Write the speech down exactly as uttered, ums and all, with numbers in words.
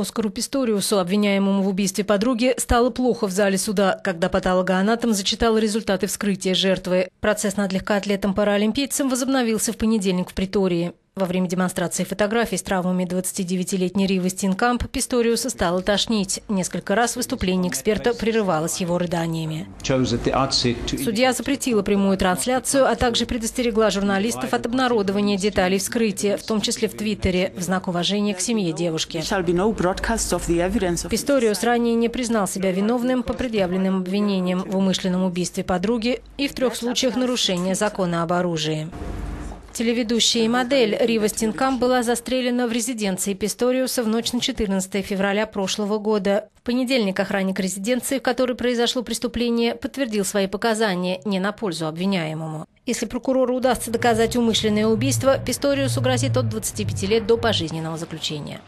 Оскару Писториусу, обвиняемому в убийстве подруги, стало плохо в зале суда, когда патологоанатом зачитал результаты вскрытия жертвы. Процесс над легкоатлетом-паралимпийцем возобновился в понедельник в Претории. Во время демонстрации фотографий с травмами двадцатидевятилетней Ривы Стенкамп Писториуса стало тошнить. Несколько раз выступление эксперта прерывалось его рыданиями. Судья запретила прямую трансляцию, а также предостерегла журналистов от обнародования деталей вскрытия, в том числе в Твиттере, в знак уважения к семье девушки. Писториус ранее не признал себя виновным по предъявленным обвинениям в умышленном убийстве подруги и в трех случаях нарушения закона об оружии. Телеведущая и модель Рива Стенкамп была застрелена в резиденции Писториуса в ночь на четырнадцатое февраля прошлого года. В понедельник охранник резиденции, в которой произошло преступление, подтвердил свои показания не на пользу обвиняемому. Если прокурору удастся доказать умышленное убийство, Писториусу грозит от двадцати пяти лет до пожизненного заключения.